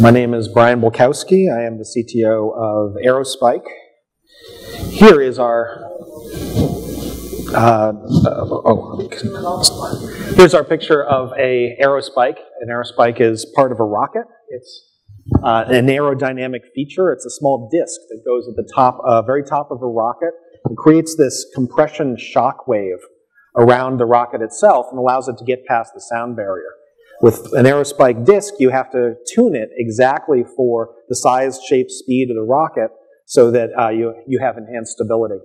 My name is Brian Bulkowski. I am the CTO of Aerospike. Here is our here's our picture of a Aerospike. An Aerospike is part of a rocket. It's an aerodynamic feature. It's a small disk that goes at the top, very top of a rocket, and creates this compression shock wave around the rocket itself and allows it to get past the sound barrier. With an Aerospike disk, you have to tune it exactly for the size, shape, speed of the rocket so that you have enhanced stability.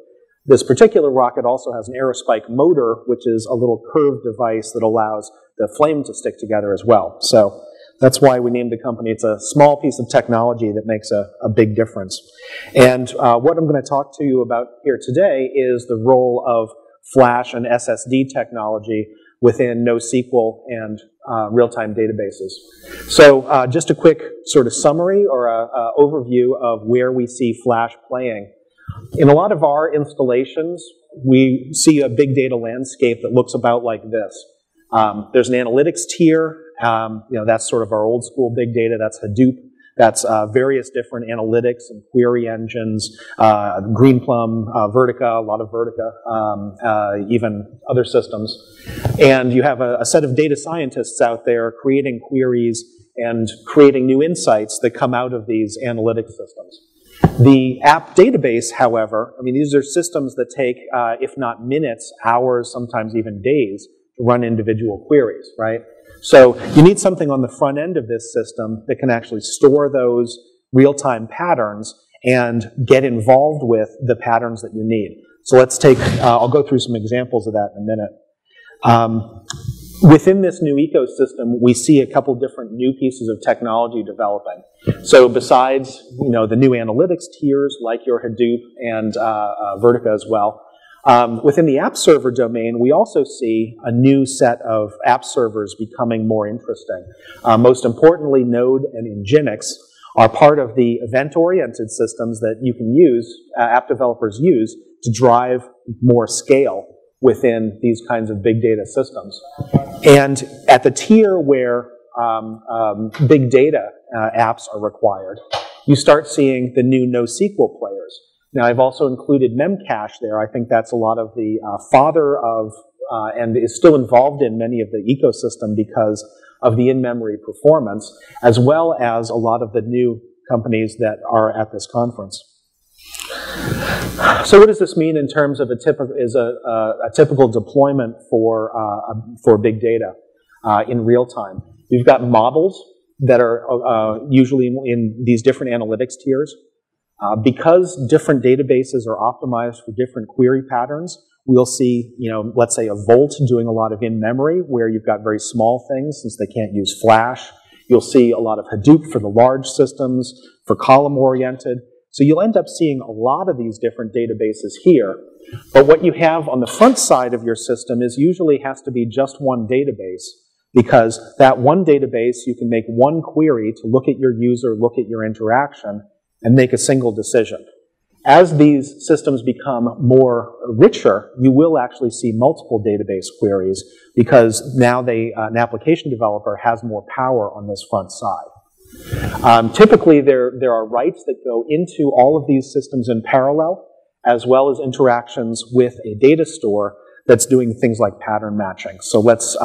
This particular rocket also has an Aerospike motor, which is a little curved device that allows the flame to stick together as well. So that's why we named the company. It's a small piece of technology that makes a big difference. And what I'm going to talk to you about here today is the role of flash and SSD technology within NoSQL and real-time databases. So just a quick sort of summary or an overview of where we see flash playing. In a lot of our installations, we see a big data landscape that looks about like this. There's an analytics tier. That's sort of our old school big data. That's Hadoop. That's various different analytics and query engines, Greenplum, Vertica, a lot of Vertica, even other systems. And you have a set of data scientists out there creating queries and creating new insights that come out of these analytic systems. The app database, however, I mean, these are systems that take, if not minutes, hours, sometimes even days, to run individual queries, right? So you need something on the front end of this system that can actually store those real-time patterns and get involved with the patterns that you need. So let's take, I'll go through some examples of that in a minute. Within this new ecosystem, we see a couple different new pieces of technology developing. So besides, the new analytics tiers like your Hadoop and Vertica as well, within the app server domain, we also see a new set of app servers becoming more interesting. Most importantly, Node and Nginx are part of the event-oriented systems that you can use, app developers use, to drive more scale within these kinds of big data systems. And at the tier where big data apps are required, you start seeing the new NoSQL players. Now, I've also included Memcache there. I think that's a lot of the father of, and is still involved in many of the ecosystem because of the in-memory performance, as well as a lot of the new companies that are at this conference. So what does this mean in terms of a typical deployment for big data in real time? You've got models that are usually in these different analytics tiers. Because different databases are optimized for different query patterns, we'll see, let's say a Volt doing a lot of in-memory where you've got very small things since they can't use flash. You'll see a lot of Hadoop for the large systems, for column-oriented. So you'll end up seeing a lot of these different databases here. But what you have on the front side of your system is usually has to be just one database, because that one database, you can make one query to look at your user, look at your interaction, and make a single decision. As these systems become more richer, you will actually see multiple database queries because now an application developer has more power on this front side. Typically, there are writes that go into all of these systems in parallel, as well as interactions with a data store that's doing things like pattern matching. So let's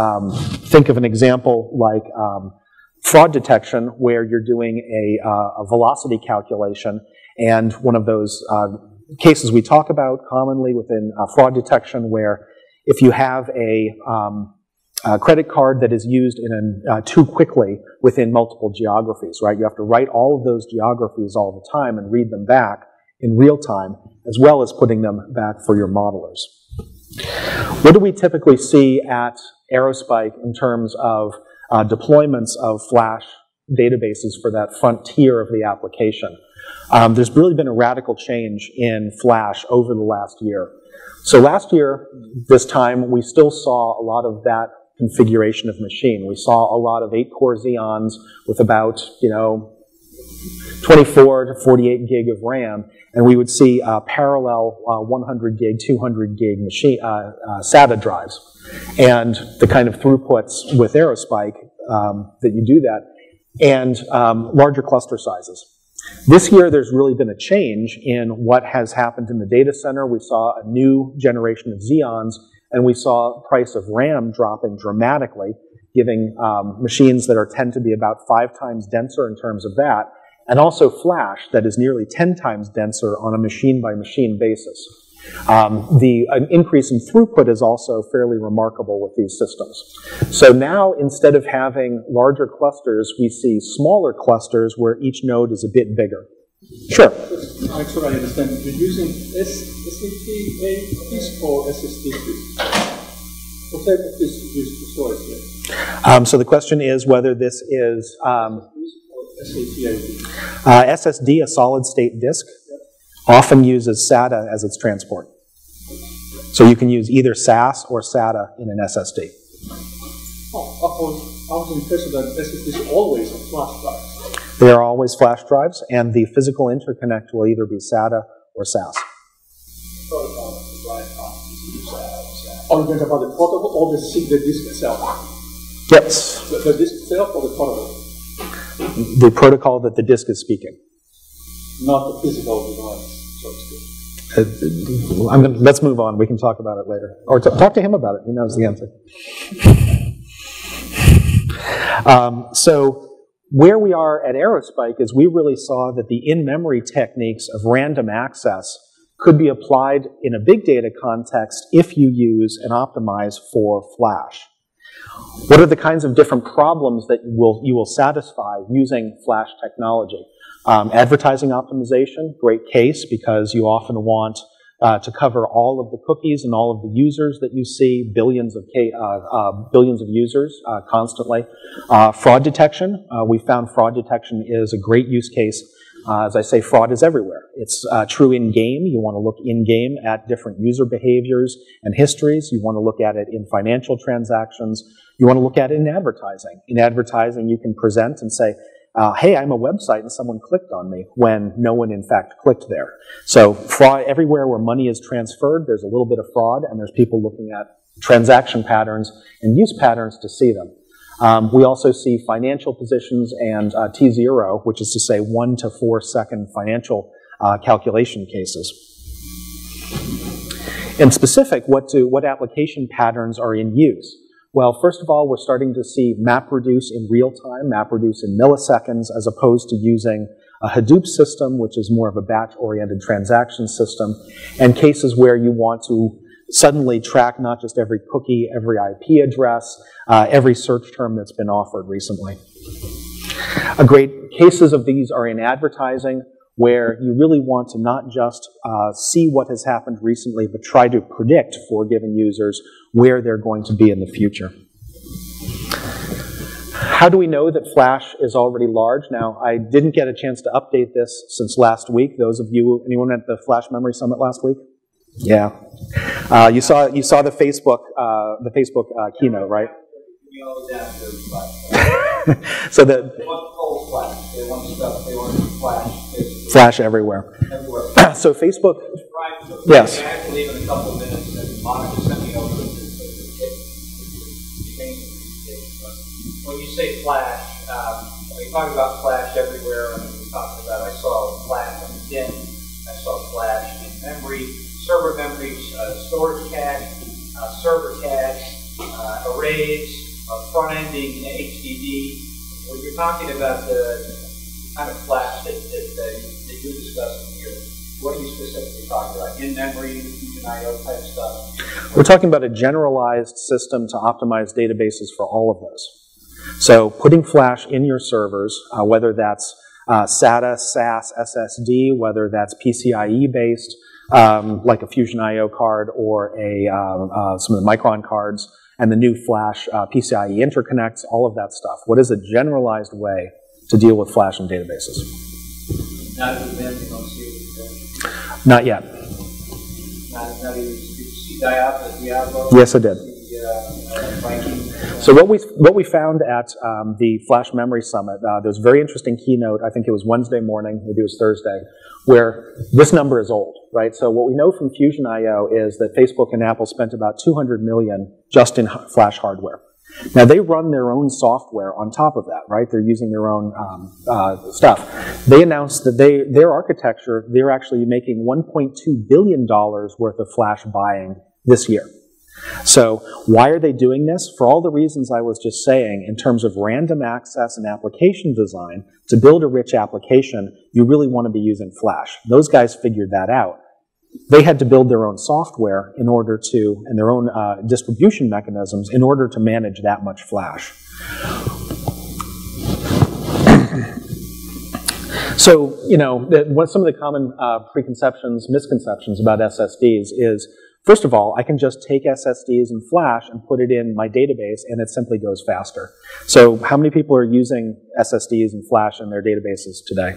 think of an example like fraud detection, where you're doing a velocity calculation, and one of those cases we talk about commonly within fraud detection, where if you have a credit card that is used too quickly within multiple geographies, right? You have to write all of those geographies all the time and read them back in real time, as well as putting them back for your modelers. What do we typically see at Aerospike in terms of deployments of flash databases for that frontier of the application? There's really been a radical change in flash over the last year. So last year, this time, we still saw a lot of that configuration of machine. We saw a lot of 8-core Xeons with about 24 to 48 gig of RAM, and we would see parallel 100 gig, 200 gig machine, SATA drives. And the kind of throughputs with Aerospike that you do that, and larger cluster sizes. This year, there's really been a change in what has happened in the data center. We saw a new generation of Xeons, and we saw the price of RAM dropping dramatically, giving machines that are tend to be about 5 times denser in terms of that, and also flash that is nearly 10 times denser on a machine-by-machine basis. An increase in throughput is also fairly remarkable with these systems. So now, instead of having larger clusters, we see smaller clusters where each node is a bit bigger. Sure. Just to make sure I understand, you're using SSD disk or SSD disk? What type of disk is used to store it here? So the question is whether this is SSD, a solid-state disk, often uses SATA as its transport. So you can use either SAS or SATA in an SSD. I was impressed that SSDs always are flash drives. They are always flash drives, and the physical interconnect will either be SATA or SAS. Protocol is the right path to use SATA or SAS. Are you talking about the protocol or the disk itself? Yes. The disk itself or the protocol? The protocol that the disk is speaking. Not the physical device, so to speak. Let's move on. We can talk about it later. Or talk to him about it. He knows the answer. So where we are at Aerospike is we really saw that the in-memory techniques of random access could be applied in a big data context if you use and optimize for flash. What are the kinds of different problems that you will satisfy using flash technology? Advertising optimization, great case, because you often want to cover all of the cookies and all of the users that you see, billions of users constantly. Fraud detection, we found fraud detection is a great use case. As I say, fraud is everywhere. It's true in-game. You want to look in-game at different user behaviors and histories. You want to look at it in financial transactions. You want to look at it in advertising. In advertising, you can present and say, hey, I'm a website and someone clicked on me, when no one in fact clicked there. So fraud, everywhere where money is transferred, there's a little bit of fraud, and there's people looking at transaction patterns and use patterns to see them. We also see financial positions and T0, which is to say 1 to 4 second financial calculation cases. In specific, what application patterns are in use? Well, first of all, we're starting to see MapReduce in real time, MapReduce in milliseconds, as opposed to using a Hadoop system, which is more of a batch-oriented transaction system, and cases where you want to suddenly track not just every cookie, every IP address, every search term that's been offered recently. A great cases of these are in advertising, where you really want to not just see what has happened recently, but try to predict for given users where they're going to be in the future. How do we know that flash is already large? Now, I didn't get a chance to update this since last week. Those of you, anyone at the Flash Memory Summit last week? Yeah. You saw the Facebook keynote, right? So flash everywhere. So Facebook, yes. When you say flash, we talk about flash everywhere. We talked about, I saw flash on the DIMM. I saw flash in memory, server memories, storage cache, server cache, arrays, front-ending HDD. When you're talking about the kind of flash that you're discussing here, what are you specifically talking about? In-memory, Fusion I.O. type stuff? We're talking about a generalized system to optimize databases for all of those. So putting flash in your servers, whether that's SATA, SAS, SSD, whether that's PCIe-based, like a Fusion I.O. card or some of the Micron cards, and the new flash PCIe interconnects, all of that stuff. What is a generalized way to deal with flash and databases? Not yet. Yes, I did. So what we found at the Flash Memory Summit, there's a very interesting keynote, I think it was Wednesday morning, maybe it was Thursday, where this number is old, right? So what we know from Fusion I.O. is that Facebook and Apple spent about $200 million just in flash hardware. Now, they run their own software on top of that, right? They're using their own stuff. They announced that their architecture, they're actually making $1.2 billion worth of flash buying this year. So why are they doing this? For all the reasons I was just saying, in terms of random access and application design, to build a rich application, you really want to be using flash. Those guys figured that out. They had to build their own software in order to, and their own distribution mechanisms in order to manage that much flash. So, you know, some of the common preconceptions, misconceptions about SSDs is, first of all, I can just take SSDs and flash and put it in my database and it simply goes faster. So how many people are using SSDs and flash in their databases today?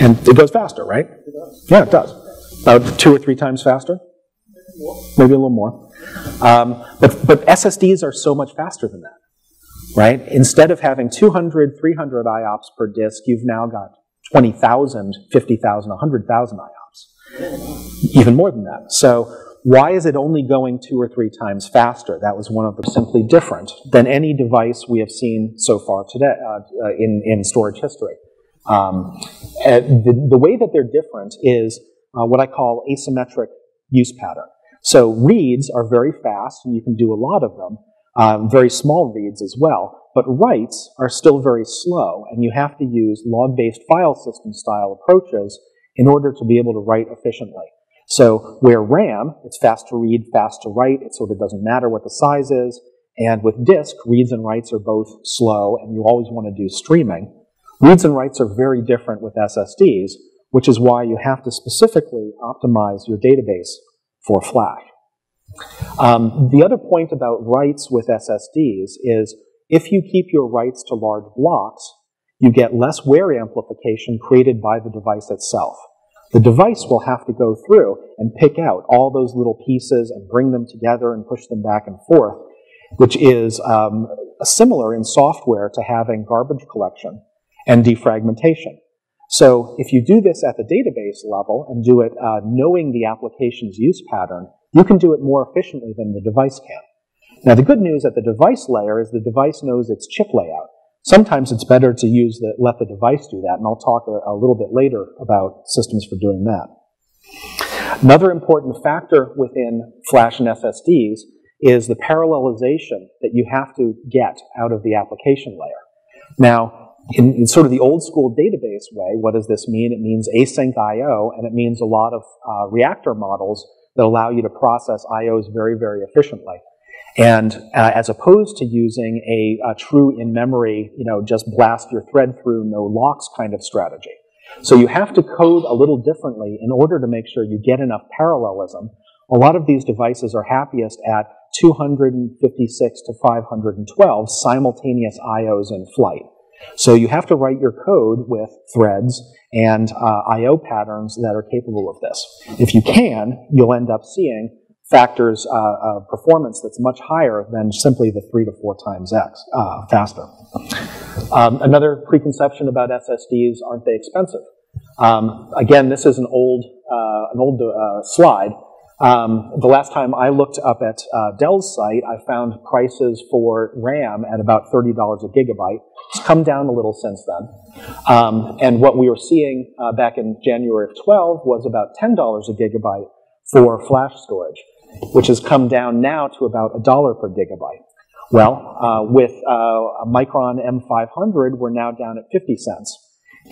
And it goes faster, right? It does. Yeah, it does. About 2 or 3 times faster? Maybe a little more. But SSDs are so much faster than that, right? Instead of having 200, 300 IOPS per disk, you've now got 20,000, 50,000, 100,000 IOPS. Even more than that. So why is it only going 2 or 3 times faster? That was one of them. Simply different than any device we have seen so far today in storage history. The way that they're different is what I call asymmetric use pattern. So reads are very fast, and you can do a lot of them, very small reads as well, but writes are still very slow, and you have to use log-based file system style approaches in order to be able to write efficiently. So where RAM, it's fast to read, fast to write, it sort of doesn't matter what the size is, and with disk, reads and writes are both slow, and you always want to do streaming. Reads and writes are very different with SSDs, which is why you have to specifically optimize your database for flash. The other point about writes with SSDs is if you keep your writes to large blocks, you get less wear amplification created by the device itself. The device will have to go through and pick out all those little pieces and bring them together and push them back and forth, which is similar in software to having garbage collection and defragmentation. So if you do this at the database level and do it knowing the application's use pattern, you can do it more efficiently than the device can. Now the good news at the device layer is the device knows its chip layout. Sometimes it's better to use let the device do that, and I'll talk a little bit later about systems for doing that. Another important factor within flash and SSDs is the parallelization that you have to get out of the application layer. Now, in sort of the old school database way, what does this mean? It means async I.O., and it means a lot of reactor models that allow you to process I.O.s very, very efficiently. And as opposed to using a true in-memory, you know, just blast your thread through, no locks kind of strategy. So you have to code a little differently in order to make sure you get enough parallelism. A lot of these devices are happiest at 256 to 512 simultaneous I.O.s in flight. So you have to write your code with threads and I.O. patterns that are capable of this. If you can, you'll end up seeing factors of performance that's much higher than simply the 3 to 4 times X faster. Another preconception about SSDs, aren't they expensive? Again, this is an old slide. The last time I looked up at Dell's site, I found prices for RAM at about $30 a gigabyte. It's come down a little since then. And what we were seeing back in January of 12 was about $10 a gigabyte for flash storage, which has come down now to about $1 per gigabyte. Well, with a Micron M500, we're now down at 50 cents.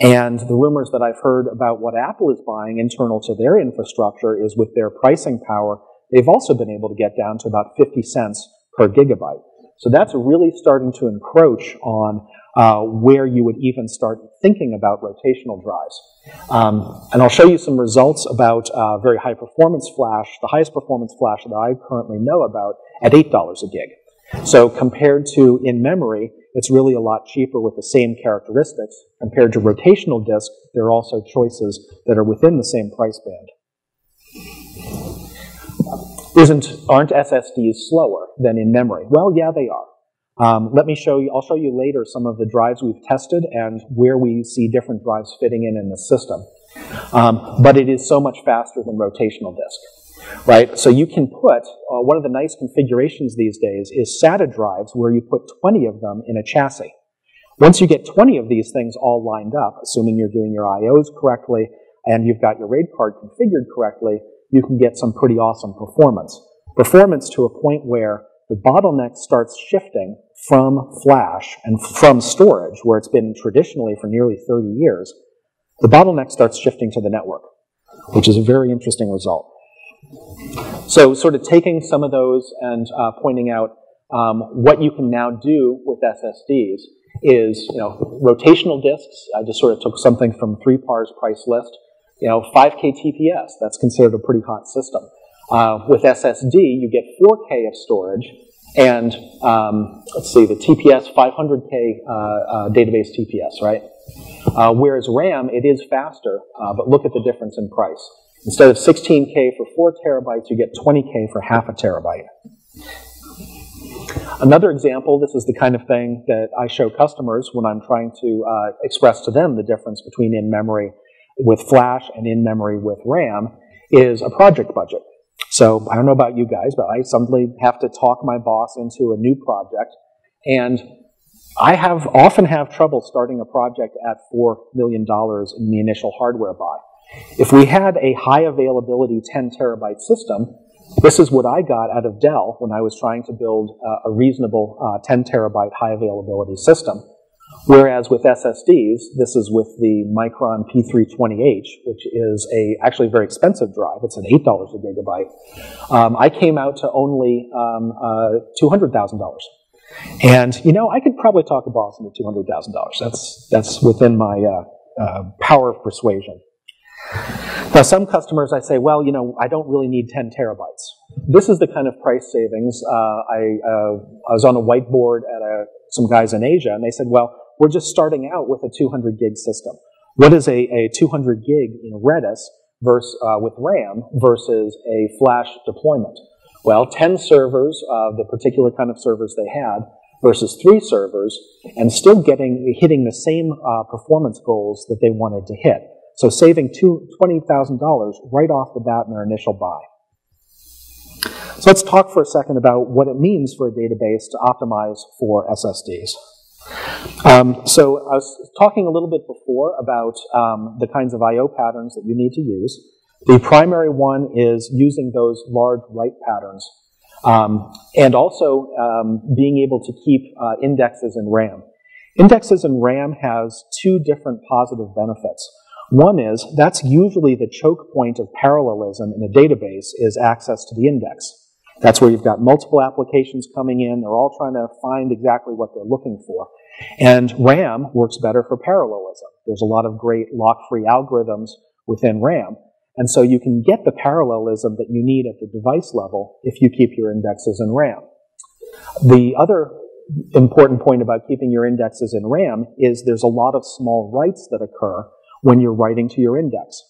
And the rumors that I've heard about what Apple is buying internal to their infrastructure is with their pricing power, they've also been able to get down to about 50 cents per gigabyte. So that's really starting to encroach on where you would even start thinking about rotational drives. And I'll show you some results about very high performance flash, the highest performance flash that I currently know about at $8 a gig. So compared to in-memory, it's really a lot cheaper with the same characteristics. Compared to rotational disk, there are also choices that are within the same price band. Aren't SSDs slower than in memory? Well, yeah, they are. Let me show you, I'll show you later some of the drives we've tested and where we see different drives fitting in the system. But it is so much faster than rotational disk. right? So you can put, one of the nice configurations these days is SATA drives where you put 20 of them in a chassis. Once you get 20 of these things all lined up, assuming you're doing your IOs correctly and you've got your RAID card configured correctly, you can get some pretty awesome performance. Performance to a point where the bottleneck starts shifting from flash and from storage, where it's been traditionally for nearly 30 years, the bottleneck starts shifting to the network, which is a very interesting result. So sort of taking some of those and pointing out what you can now do with SSDs is, you know, rotational disks. I just sort of took something from 3PAR's price list. You know, 5K TPS, that's considered a pretty hot system. With SSD, you get 4K of storage, and let's see, the TPS, 500K database TPS, right? Whereas RAM, it is faster, but look at the difference in price. Instead of 16K for 4 terabytes, you get 20K for 0.5 terabyte. Another example, this is the kind of thing that I show customers when I'm trying to express to them the difference between in-memory with flash and in-memory with RAM, is a project budget. So I don't know about you guys, but I suddenly have to talk my boss into a new project, and I often have trouble starting a project at $4 million in the initial hardware buy. If we had a high availability 10 terabyte system, this is what I got out of Dell when I was trying to build a reasonable 10 terabyte high availability system. Whereas with SSDs, this is with the Micron P320H, which is actually a very expensive drive. It's an $8 a gigabyte. I came out to only $200,000. And, you know, I could probably talk a boss into $200,000. That's within my power of persuasion. Now, some customers I say, well, you know, I don't really need 10 terabytes. This is the kind of price savings. I was on a whiteboard at some guys in Asia, and they said, well, we're just starting out with a 200 gig system. What is a 200 gig in Redis versus, with RAM versus a flash deployment? Well, 10 servers, the particular kind of servers they had, versus 3 servers, and still hitting the same performance goals that they wanted to hit. So saving $20,000 right off the bat in their initial buy. So let's talk for a second about what it means for a database to optimize for SSDs. So I was talking a little bit before about the kinds of I.O. patterns that you need to use. The primary one is using those large write patterns, and also being able to keep indexes in RAM. Indexes in RAM has 2 different positive benefits. One is, that's usually the choke point of parallelism in a database, is access to the index. That's where you've got multiple applications coming in, they're all trying to find exactly what they're looking for. And RAM works better for parallelism. There's a lot of great lock-free algorithms within RAM, and so you can get the parallelism that you need at the device level if you keep your indexes in RAM. The other important point about keeping your indexes in RAM is there's a lot of small writes that occur when you're writing to your index.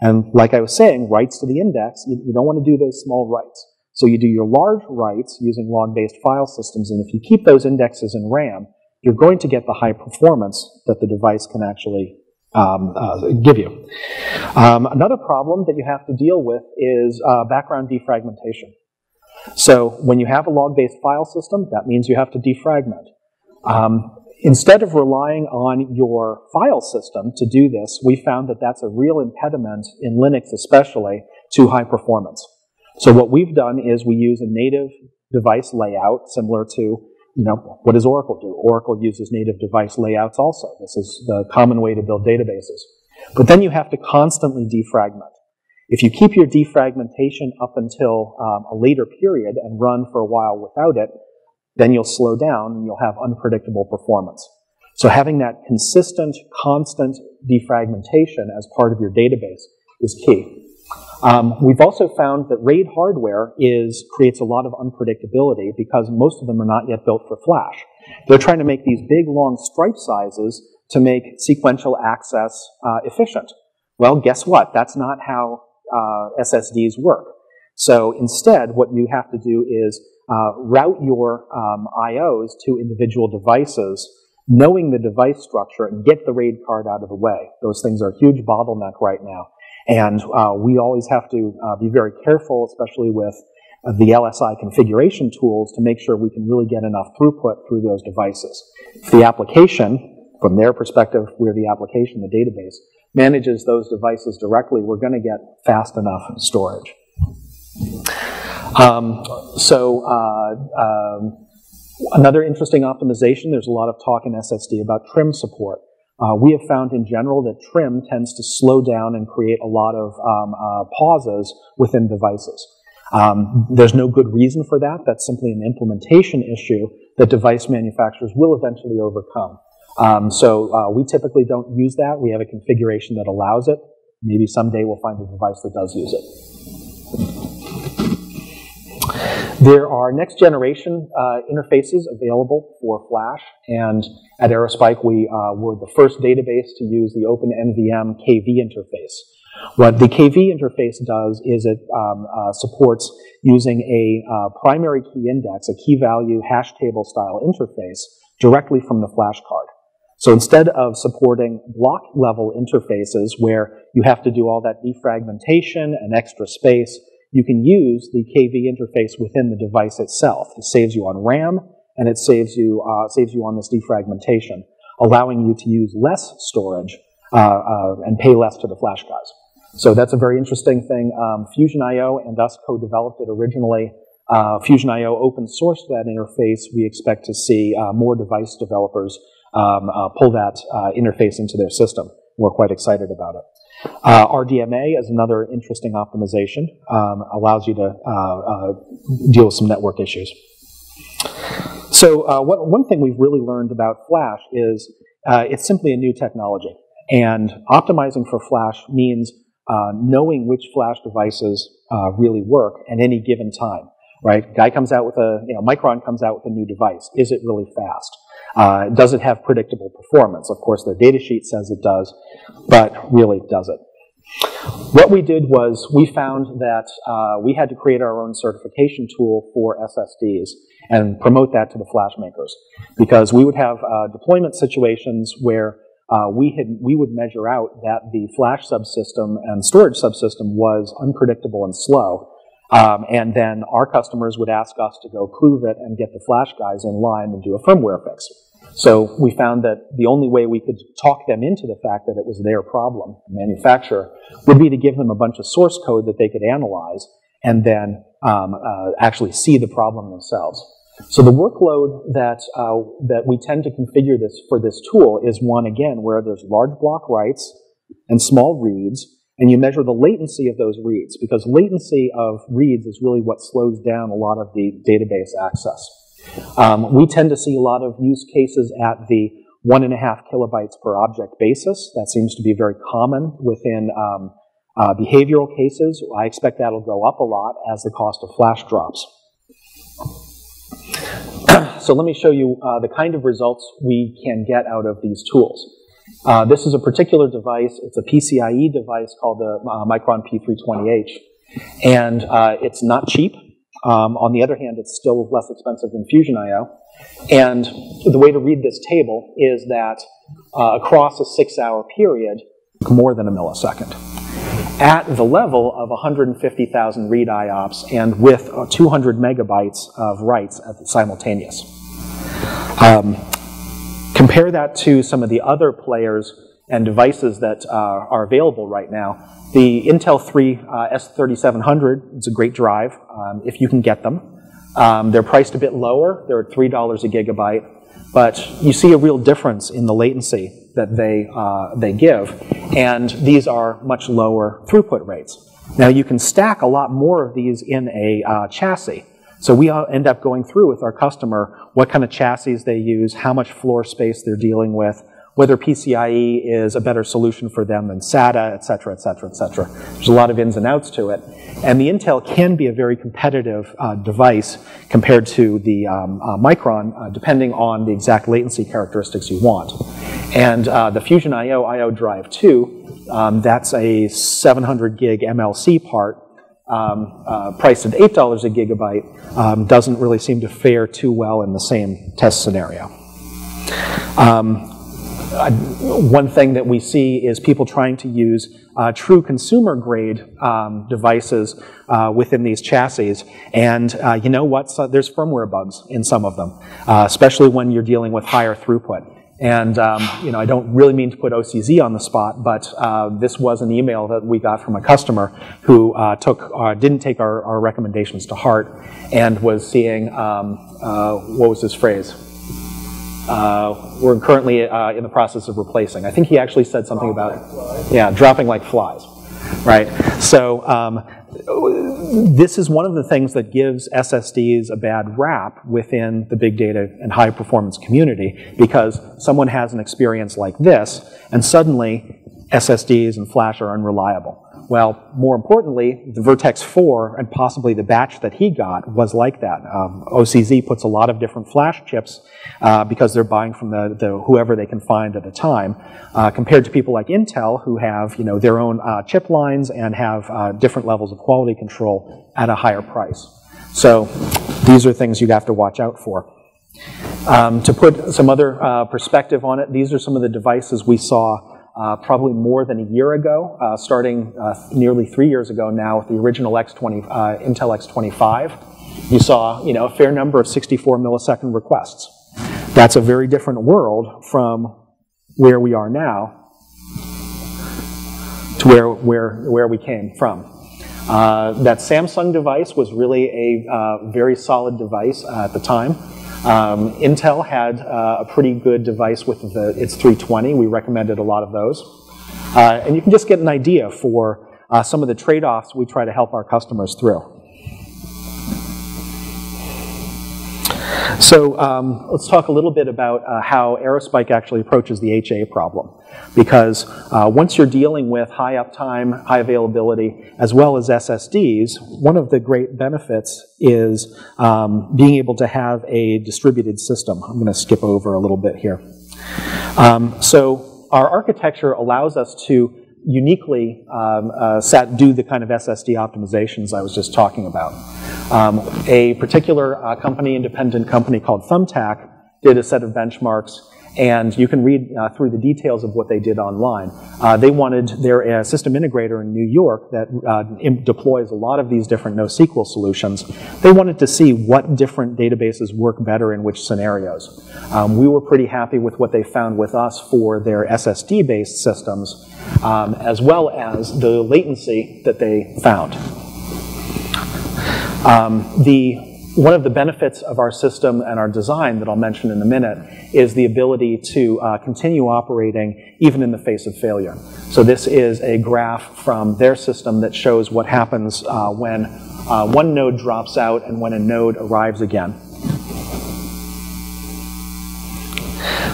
And like I was saying, writes to the index, you don't want to do those small writes. So you do your large writes using log-based file systems, and if you keep those indexes in RAM, you're going to get the high performance that the device can actually give you. Another problem that you have to deal with is background defragmentation. So when you have a log-based file system, that means you have to defragment. Instead of relying on your file system to do this, we found that that's a real impediment, in Linux especially, to high performance. So what we've done is we use a native device layout similar to, you know, what does Oracle do? Oracle uses native device layouts also. This is the common way to build databases. But then you have to constantly defragment. If you keep your defragmentation up until a later period and run for a while without it, then you'll slow down and you'll have unpredictable performance. So having that consistent, constant defragmentation as part of your database is key. We've also found that RAID hardware creates a lot of unpredictability because most of them are not yet built for flash. They're trying to make these big, long stripe sizes to make sequential access efficient. Well, guess what? That's not how SSDs work. So instead, what you have to do is route your IOs to individual devices, knowing the device structure, and get the RAID card out of the way. Those things are a huge bottleneck right now. And we always have to be very careful, especially with the LSI configuration tools, to make sure we can really get enough throughput through those devices. If the application, from their perspective, we're the application, the database, manages those devices directly, we're going to get fast enough storage. Another interesting optimization, there's a lot of talk in SSD about trim support. We have found in general that trim tends to slow down and create a lot of pauses within devices. There's no good reason for that. That's simply an implementation issue that device manufacturers will eventually overcome. We typically don't use that. We have a configuration that allows it. Maybe someday we'll find a device that does use it. There are next generation interfaces available for flash, and at Aerospike we were the first database to use the OpenNVM KV interface. What the KV interface does is it supports using a primary key index, a key value hash table style interface, directly from the flash card. So instead of supporting block level interfaces where you have to do all that defragmentation and extra space, you can use the KV interface within the device itself. It saves you on RAM, and it saves you on this defragmentation, allowing you to use less storage and pay less to the flash guys. So that's a very interesting thing. Fusion I.O. and us co-developed it originally. Fusion I.O. open sourced that interface. We expect to see more device developers pull that interface into their system. We're quite excited about it. RDMA is another interesting optimization. Allows you to deal with some network issues. So one thing we've really learned about flash is it's simply a new technology. And optimizing for flash means knowing which flash devices really work at any given time. Right? Guy comes out with a, Micron comes out with a new device. Is it really fast? Does it have predictable performance? Of course, their data sheet says it does, but really, does it? What we did was we found that we had to create our own certification tool for SSDs and promote that to the flash makers, because we would have deployment situations where we would measure out that the flash subsystem and storage subsystem was unpredictable and slow. And then our customers would ask us to go prove it and get the flash guys in line and do a firmware fix. So we found that the only way we could talk them into the fact that it was their problem, the manufacturer, would be to give them a bunch of source code that they could analyze and then actually see the problem themselves. So the workload that, that we tend to configure this for this tool is one, again, where there's large block writes and small reads, and you measure the latency of those reads, because latency of reads is really what slows down a lot of the database access. We tend to see a lot of use cases at the 1.5 kilobytes per object basis. That seems to be very common within behavioral cases. I expect that'll go up a lot as the cost of flash drops. So let me show you the kind of results we can get out of these tools. This is a particular device. It's a PCIe device called the Micron P320H. And it's not cheap. On the other hand, it's still less expensive than Fusion I.O. And the way to read this table is that across a 6-hour period, more than a millisecond. At the level of 150,000 read IOPS and with 200 megabytes of writes at the simultaneous. Compare that to some of the other players and devices that are available right now. The Intel S3700 is a great drive, if you can get them. They're priced a bit lower. They're at $3 a gigabyte. But you see a real difference in the latency that they give. And these are much lower throughput rates. Now, you can stack a lot more of these in a chassis. So we end up going through with our customer what kind of chassis they use, how much floor space they're dealing with, whether PCIe is a better solution for them than SATA, et cetera, et cetera, et cetera. There's a lot of ins and outs to it. And the Intel can be a very competitive device compared to the Micron, depending on the exact latency characteristics you want. And the Fusion IO Drive 2, that's a 700 gig MLC part, priced at $8 a gigabyte, doesn't really seem to fare too well in the same test scenario. One thing that we see is people trying to use true consumer-grade devices within these chassis, and you know what? So there's firmware bugs in some of them, especially when you're dealing with higher throughput. And you know, I don't really mean to put OCZ on the spot, but this was an email that we got from a customer who didn't take our recommendations to heart and was seeing what was his phrase? We're currently in the process of replacing. I think he actually said something about, yeah, dropping like flies, right? So this is one of the things that gives SSDs a bad rap within the big data and high performance community, because someone has an experience like this and suddenly SSDs and flash are unreliable. Well, more importantly, the Vertex 4 and possibly the batch that he got was like that. OCZ puts a lot of different flash chips because they're buying from the whoever they can find at a time, compared to people like Intel who have, you know, their own chip lines and have different levels of quality control at a higher price. So these are things you'd have to watch out for. To put some other perspective on it, these are some of the devices we saw probably more than a year ago, starting nearly 3 years ago now with the original Intel X25. You saw, you know, a fair number of 64 millisecond requests. That's a very different world from where we are now to where we came from. That Samsung device was really a very solid device at the time. Intel had a pretty good device with its 320. We recommended a lot of those. And you can just get an idea for some of the trade-offs we try to help our customers through. So let's talk a little bit about how Aerospike actually approaches the HA problem. Because once you're dealing with high uptime, high availability, as well as SSDs, one of the great benefits is being able to have a distributed system. I'm going to skip over a little bit here. So our architecture allows us to uniquely do the kind of SSD optimizations I was just talking about. A particular independent company called Thumbtack did a set of benchmarks, and you can read through the details of what they did online. They wanted their system integrator in New York that deploys a lot of these different NoSQL solutions. They wanted to see what different databases work better in which scenarios. We were pretty happy with what they found with us for their SSD-based systems, as well as the latency that they found. One of the benefits of our system and our design that I'll mention in a minute is the ability to continue operating even in the face of failure. So this is a graph from their system that shows what happens when one node drops out and when a node arrives again.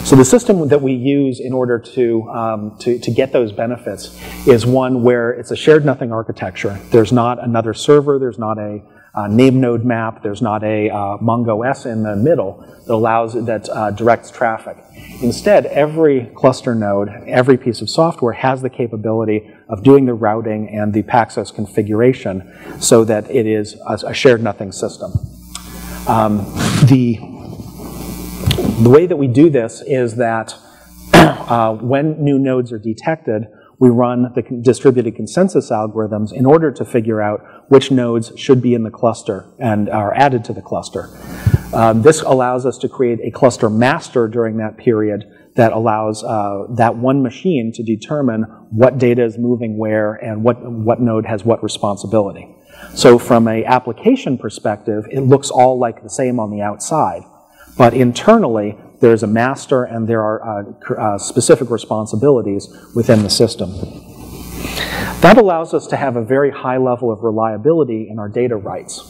So the system that we use in order to get those benefits is one where it's a shared nothing architecture. There's not another server, there's not a name node map, there's not a MongoS in the middle that directs traffic. Instead, every cluster node, every piece of software has the capability of doing the routing and the Paxos configuration so that it is a shared nothing system. The way that we do this is that when new nodes are detected, we run the distributed consensus algorithms in order to figure out which nodes should be in the cluster and are added to the cluster. This allows us to create a cluster master during that period that allows that one machine to determine what data is moving where and what node has what responsibility. So from an application perspective, it looks all like the same on the outside, but internally, there's a master and there are specific responsibilities within the system. That allows us to have a very high level of reliability in our data writes.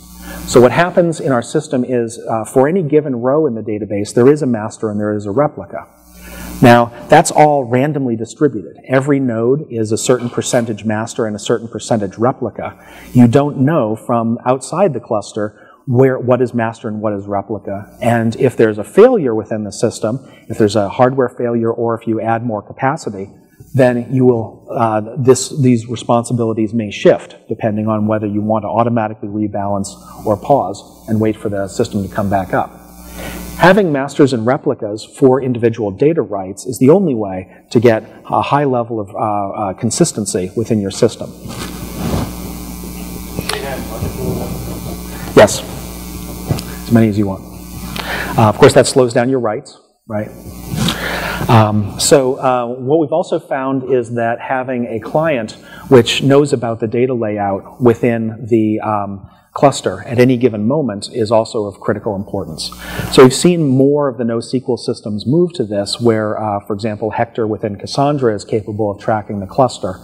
So what happens in our system is for any given row in the database, there is a master and there is a replica. Now, that's all randomly distributed. Every node is a certain percentage master and a certain percentage replica. You don't know from outside the cluster what is master and what is replica. And if there's a failure within the system, if there's a hardware failure or if you add more capacity, then you will, these responsibilities may shift depending on whether you want to automatically rebalance or pause and wait for the system to come back up. Having masters and replicas for individual data writes is the only way to get a high level of consistency within your system. Yes, as many as you want. Of course, that slows down your writes, right? What we've also found is that having a client which knows about the data layout within the cluster at any given moment is also of critical importance. So we've seen more of the NoSQL systems move to this where, for example, Hector within Cassandra is capable of tracking the cluster,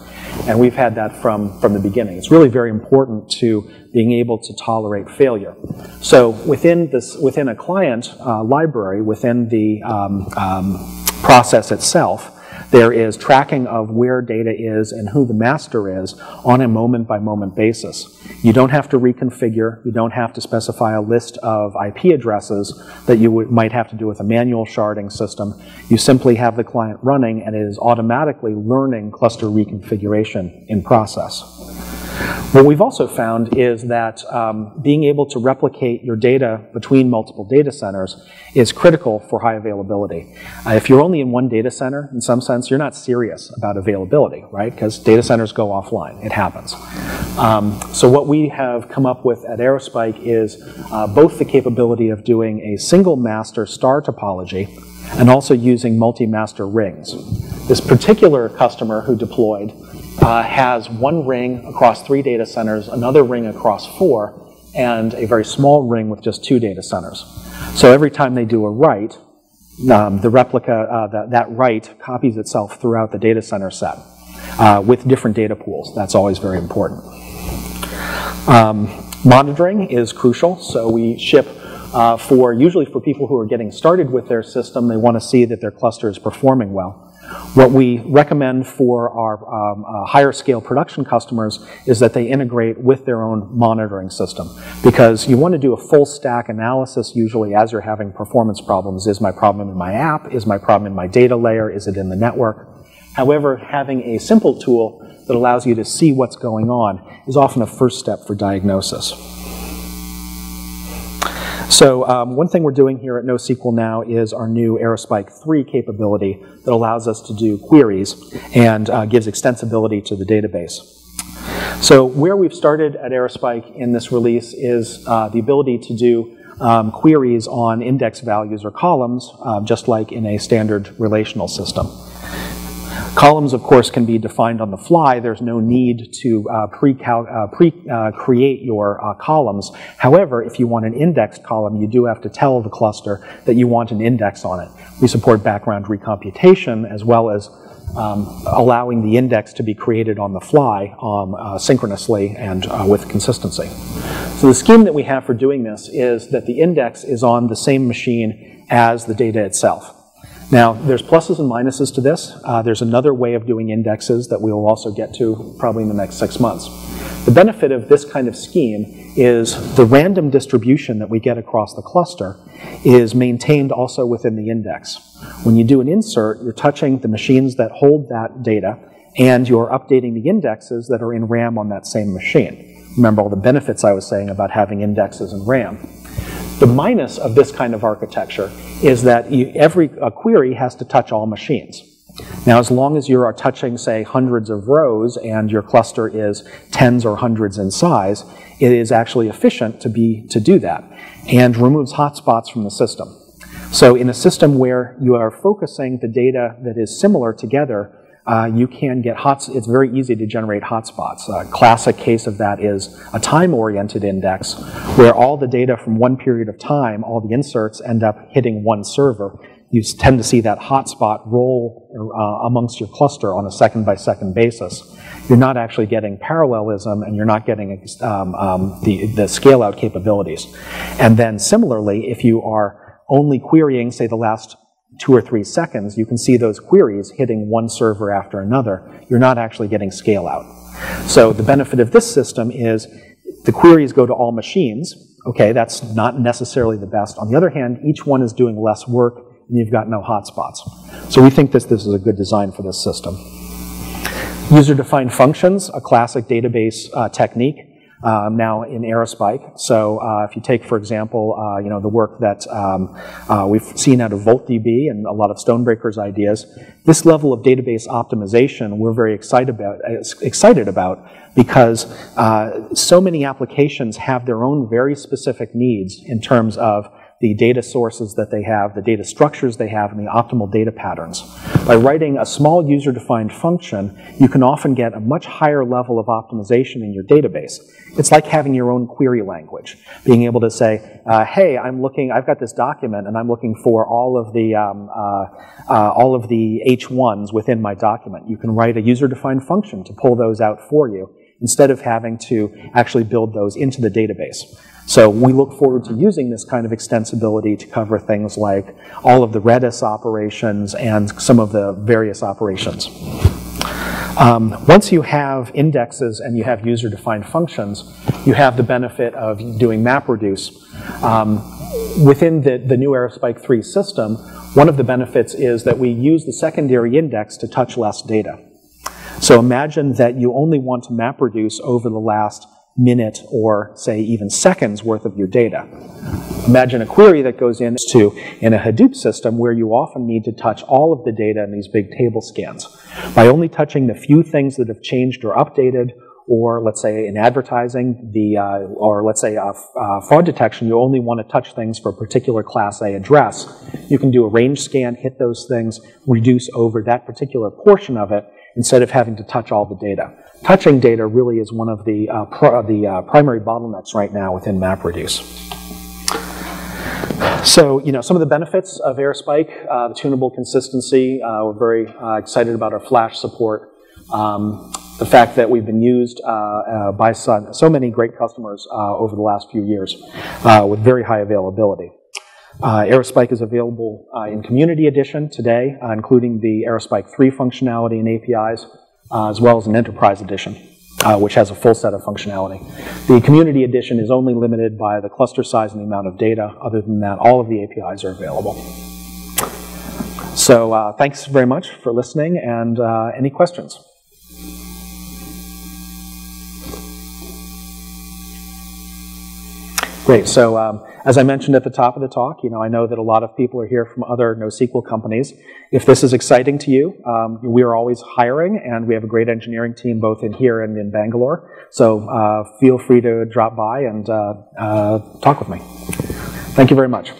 and we've had that from the beginning. It's really very important to being able to tolerate failure. So within a client library, within the process itself, there is tracking of where data is and who the master is on a moment-by-moment basis. You don't have to reconfigure. You don't have to specify a list of IP addresses that you might have to do with a manual sharding system. You simply have the client running, and it is automatically learning cluster reconfiguration in process. What we've also found is that being able to replicate your data between multiple data centers is critical for high availability. If you're only in one data center, in some sense, you're not serious about availability, right? Because data centers go offline. It happens. So what we have come up with at Aerospike is both the capability of doing a single master star topology and also using multi-master rings. This particular customer who deployed has one ring across 3 data centers, another ring across 4, and a very small ring with just 2 data centers. So every time they do a write, the replica, that write copies itself throughout the data center set with different data pools. That's always very important. Monitoring is crucial, so we ship usually for people who are getting started with their system, they want to see that their cluster is performing well. What we recommend for our higher scale production customers is that they integrate with their own monitoring system, because you want to do a full stack analysis usually as you're having performance problems. Is my problem in my app? Is my problem in my data layer? Is it in the network? However, having a simple tool that allows you to see what's going on is often a first step for diagnosis. So one thing we're doing here at NoSQL now is our new Aerospike 3 capability that allows us to do queries and gives extensibility to the database. So where we've started at Aerospike in this release is the ability to do queries on index values or columns, just like in a standard relational system. Columns, of course, can be defined on the fly. There's no need to create your columns. However, if you want an indexed column, you do have to tell the cluster that you want an index on it. We support background recomputation as well as allowing the index to be created on the fly synchronously and with consistency. So the scheme that we have for doing this is that the index is on the same machine as the data itself. Now, there's pluses and minuses to this. There's another way of doing indexes that we will also get to probably in the next 6 months. The benefit of this kind of scheme is the random distribution that we get across the cluster is maintained also within the index. When you do an insert, you're touching the machines that hold that data, and you're updating the indexes that are in RAM on that same machine. Remember all the benefits I was saying about having indexes in RAM. The minus of this kind of architecture is that every query has to touch all machines. Now, as long as you are touching, say, hundreds of rows and your cluster is tens or hundreds in size, it is actually efficient to do that and removes hotspots from the system. So in a system where you are focusing the data that is similar together, you can get it's very easy to generate hotspots. A classic case of that is a time-oriented index where all the data from one period of time, all the inserts end up hitting one server. You tend to see that hotspot roll amongst your cluster on a second-by-second basis. You're not actually getting parallelism, and you're not getting the scale-out capabilities. And then similarly, if you are only querying, say, the last 2 or 3 seconds, you can see those queries hitting one server after another. You're not actually getting scale out. So the benefit of this system is the queries go to all machines. Okay, that's not necessarily the best. On the other hand, each one is doing less work, and you've got no hotspots. So we think this is a good design for this system. User-defined functions, a classic database technique. now in Aerospike. So if you take, for example, you know, the work that we've seen out of VoltDB and a lot of Stonebreaker's ideas, this level of database optimization we're very excited about because so many applications have their own very specific needs in terms of the data sources that they have, the data structures they have, and the optimal data patterns. By writing a small user-defined function, you can often get a much higher level of optimization in your database. It's like having your own query language, being able to say, hey, I've got this document, and I'm looking for all of the H1s within my document. You can write a user-defined function to pull those out for you, instead of having to actually build those into the database. So we look forward to using this kind of extensibility to cover things like all of the Redis operations and some of the various operations. Once you have indexes and you have user-defined functions, you have the benefit of doing MapReduce. Within the new Aerospike 3 system, one of the benefits is that we use the secondary index to touch less data. So imagine that you only want to MapReduce over the last minute or, say, even seconds worth of your data. Imagine a query that goes in a Hadoop system where you often need to touch all of the data in these big table scans. By only touching the few things that have changed or updated, or let's say in advertising, or let's say fraud detection, you only want to touch things for a particular class A address. You can do a range scan, hit those things, reduce over that particular portion of it, instead of having to touch all the data. Touching data really is one of the primary bottlenecks right now within MapReduce. So, you know, some of the benefits of Aerospike, the tunable consistency, we're very excited about our Flash support. The fact that we've been used by so many great customers over the last few years with very high availability. Aerospike is available in Community Edition today, including the Aerospike 3 functionality and APIs, as well as an Enterprise Edition, which has a full set of functionality. The Community Edition is only limited by the cluster size and the amount of data. Other than that, all of the APIs are available. So thanks very much for listening, and any questions? Great. So as I mentioned at the top of the talk, you know, I know that a lot of people are here from other NoSQL companies. If this is exciting to you, we are always hiring, and we have a great engineering team both in here and in Bangalore. So feel free to drop by and talk with me. Thank you very much.